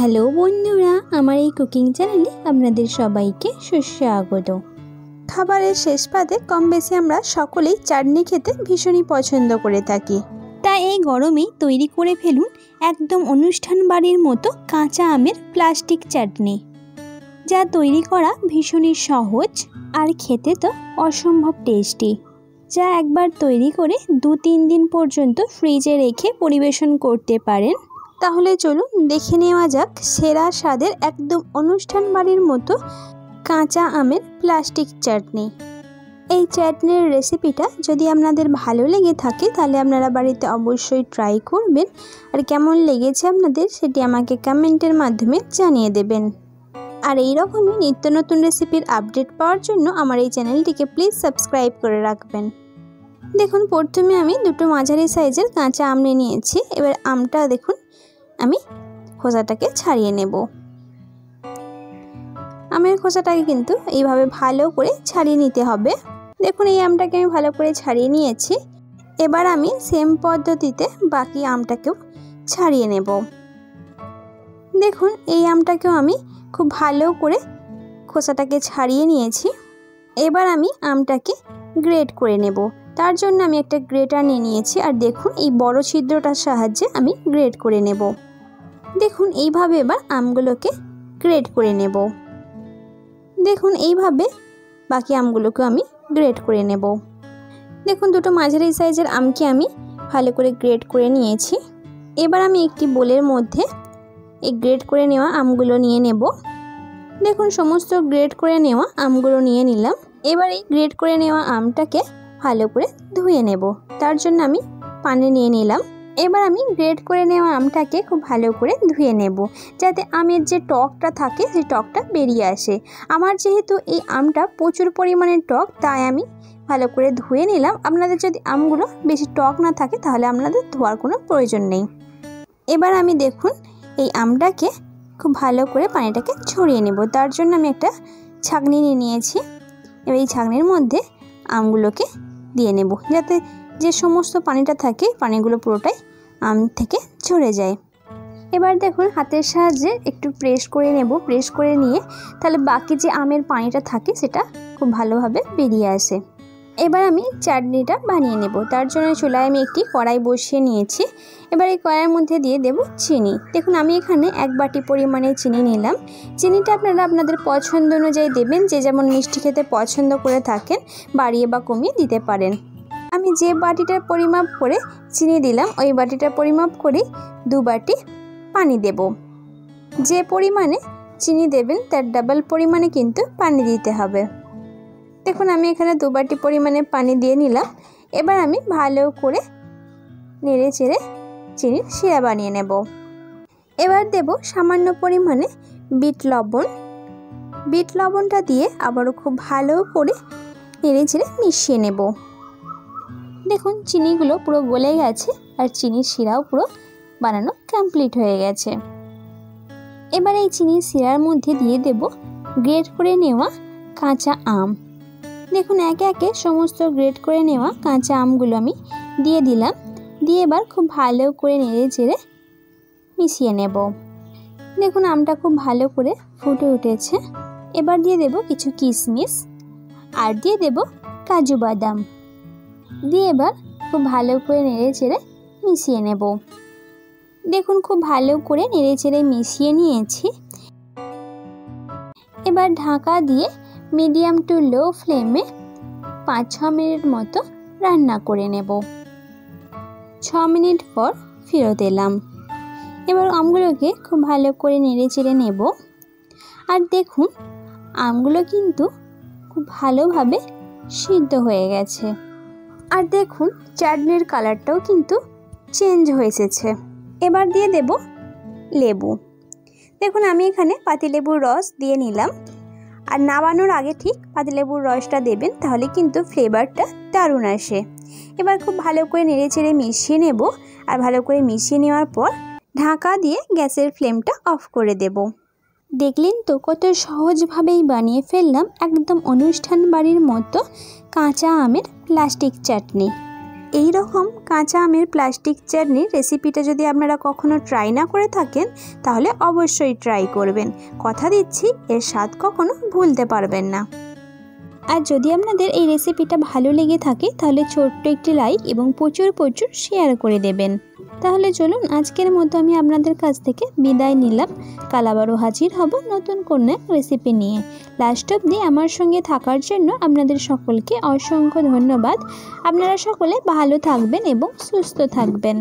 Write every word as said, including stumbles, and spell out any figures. Hello বন্ধুরা, আমার এই কুকিং চ্যানেলে আপনাদের সবাইকে সুস্বাগত। খাবারের শেষ পাতে কম বেশি আমরা সকলেই চাটনি খেতে ভীষণই পছন্দ করে থাকি, তাই এই গরমে তৈরি করে ফেলুন একদম অনুষ্ঠান বাড়ির মতো কাঁচা আমের প্লাস্টিক চাটনি, যা তৈরি করা ভীষণই সহজ আর খেতে তো অসম্ভব টেস্টি। যা একবার তৈরি করে দু তিন দিন পর্যন্ত ফ্রিজে রেখে পরিবেশন করতে পারেন। তাহলে চলুন দেখে নেওয়া যাক সেরা স্বাদের একদম অনুষ্ঠান বাড়ির মতো কাঁচা আমের প্লাস্টিক চাটনি। এই চাটনির রেসিপিটা যদি আপনাদের ভালো লেগে থাকে তাহলে আপনারা বাড়িতে অবশ্যই ট্রাই করবেন, আর কেমন লেগেছে আপনাদের সেটি আমাকে কমেন্টের মাধ্যমে জানিয়ে দেবেন। আর এই রকমই নিত্য নতুন রেসিপির আপডেট পাওয়ার জন্য আমার এই চ্যানেলটিকে প্লিজ সাবস্ক্রাইব করে রাখবেন। দেখুন, প্রথমে আমি দুটো মাঝারি সাইজের কাঁচা আম নিয়েছি। এবার আমটা দেখুন আমি খোসাটাকে ছাড়িয়ে নেব। আমের খোসাটাকে কিন্তু এইভাবে ভালো করে ছাড়িয়ে নিতে হবে। দেখুন, এই আমটাকে আমি ভালো করে ছাড়িয়ে নিয়েছি। এবার আমি সেম পদ্ধতিতে বাকি আমটাকেও ছাড়িয়ে নেব। দেখুন, এই আমটাকেও আমি খুব ভালো করে খোসাটাকে ছাড়িয়ে নিয়েছি। এবার আমি আমটাকে গ্রেট করে নেব। তার জন্য আমি একটা গ্রেটার নিয়ে নিয়েছি, আর দেখুন এই বড় ছিদ্রটার সাহায্যে আমি গ্রেট করে নেব। দেখুন এইভাবে এবার আমগুলোকে গ্রেট করে নেব। দেখুন এইভাবে বাকি আমগুলোকে আমি গ্রেট করে নেব। দেখুন দুটো মাঝারি সাইজের আমকে আমি ভালো করে গ্রেট করে নিয়েছি। এবার আমি একটি বোলের মধ্যে এই গ্রেট করে নেওয়া আমগুলো নিয়ে নেব। দেখুন সমস্ত গ্রেট করে নেওয়া আমগুলো নিয়ে নিলাম। এবার এই গ্রেট করে নেওয়া আমটাকে ভালো করে ধুয়ে নেব। তার জন্য আমি পানি নিয়ে নিলাম। এবার আমি গ্রেট করে নেওয়া আমটাকে খুব ভালো করে ধুয়ে নেব, যাতে আমের যে টকটা থাকে সেই টকটা বেরিয়ে আসে। আমার যেহেতু এই আমটা প্রচুর পরিমাণে টক, তাই আমি ভালো করে ধুয়ে নিলাম। আপনাদের যদি আমগুলো বেশি টক না থাকে তাহলে আপনাদের ধোয়ার কোনো প্রয়োজন নেই। এবার আমি দেখুন এই আমটাকে খুব ভালো করে পানিটাকে ছড়িয়ে নেব। তার জন্য আমি একটা ছাঁকনি নিয়ে নিয়েছি। এবার এই ছাঁকনির মধ্যে আমগুলোকে দিয়ে নেব, যাতে যে সমস্ত পানিটা থাকে পানিগুলো পুরোটাই আম থেকে ঝরে যায়। এবার দেখুন হাতের সাহায্যে একটু প্রেস করে নেব। প্রেস করে নিয়ে তাহলে বাকি যে আমের পানিটা থাকে সেটা খুব ভালোভাবে বেরিয়ে আসে। এবার আমি চাটনিটা বানিয়ে নেব। তার জন্য চুলায় আমি একটি কড়াই বসিয়ে নিয়েছি। এবার এই কড়াইয়ের মধ্যে দিয়ে দেব চিনি। দেখুন আমি এখানে এক বাটি পরিমাণে চিনি নিলাম। চিনিটা আপনারা আপনাদের পছন্দ অনুযায়ী দেবেন, যে যেমন মিষ্টি খেতে পছন্দ করে থাকেন বাড়িয়ে বা কমিয়ে দিতে পারেন। আমি যে বাটিটার পরিমাপ করে চিনি দিলাম ওই বাটিটার পরিমাপ করে দু বাটি পানি দেব। যে পরিমাণে চিনি দেবেন তার ডাবল পরিমাণে কিন্তু পানি দিতে হবে। দেখুন আমি এখানে দু বাটি পরিমাণে পানি দিয়ে নিলাম। এবার আমি ভালো করে নেড়ে চেড়ে চিনির শিরা বানিয়ে নেব। এবার দেব সামান্য পরিমাণে বিট লবণ। বিট লবণটা দিয়ে আবারও খুব ভালো করে নেড়ে চেড়ে মিশিয়ে নেব। দেখুন চিনিগুলো পুরো গলে গেছে আর চিনির শিরাও পুরো বানানো কমপ্লিট হয়ে গেছে। এবার এই চিনির শিরার মধ্যে দিয়ে দেব গ্রেট করে নেওয়া কাঁচা আম। দেখুন একে একে সমস্ত গ্রেট করে নেওয়া কাঁচা আমগুলো আমি দিয়ে দিলাম। দিয়ে এবার খুব ভালো করে নেড়ে চেড়ে মিশিয়ে নেব। দেখুন আমটা খুব ভালো করে ফুটে উঠেছে। এবার দিয়ে দেব কিছু কিশমিশ আর দিয়ে দেব কাজু বাদাম। দিয়ে এবার খুব ভালো করে নেড়ে চেড়ে মিশিয়ে নেব। দেখুন খুব ভালো করে নেড়ে চেড়ে মিশিয়ে নিয়েছি। এবার ঢাকা দিয়ে মিডিয়াম টু লো ফ্লেমে পাঁচ ছ মিনিট মতো রান্না করে নেব। ছ মিনিট পর ফেরত এলাম। এবার আমগুলোকে খুব ভালো করে নেড়ে চেড়ে নেব। আর দেখুন আমগুলো কিন্তু খুব ভালোভাবে সিদ্ধ হয়ে গেছে। আর দেখুন চাটনির কালারটাও কিন্তু চেঞ্জ হয়ে এসেছে। এবার দিয়ে দেব লেবু। দেখুন আমি এখানে পাতিলেবুর রস দিয়ে নিলাম। আর নামানোর আগে ঠিক পাতিলেবুর রসটা দেবেন, তাহলে কিন্তু ফ্লেভারটা দারুণ আসে। এবার খুব ভালো করে নেড়ে চেড়ে মিশিয়ে নেব। আর ভালো করে মিশিয়ে নেওয়ার পর ঢাকা দিয়ে গ্যাসের ফ্লেমটা অফ করে দেব। দেখলেন তো কত সহজভাবেই বানিয়ে ফেললাম একদম অনুষ্ঠান বাড়ির মতো কাঁচা আমের প্লাস্টিক চাটনি। এই রকম কাঁচা আমের প্লাস্টিক চাটনির রেসিপিটা যদি আপনারা কখনো ট্রাই না করে থাকেন তাহলে অবশ্যই ট্রাই করবেন। কথা দিচ্ছি এর স্বাদ কখনো ভুলতে পারবেন না। আর যদি আপনাদের এই রেসিপিটা ভালো লেগে থাকে তাহলে ছোট্ট একটি লাইক এবং প্রচুর প্রচুর শেয়ার করে দেবেন। তাহলে চলুন আজকের মতো আমি আপনাদের কাছ থেকে বিদায় নিলাম। কাল আবারও হাজির হব নতুন কোনো এক রেসিপি নিয়ে। লাস্ট অবধি আমার সঙ্গে থাকার জন্য আপনাদের সকলকে অসংখ্য ধন্যবাদ। আপনারা সকলে ভালো থাকবেন এবং সুস্থ থাকবেন।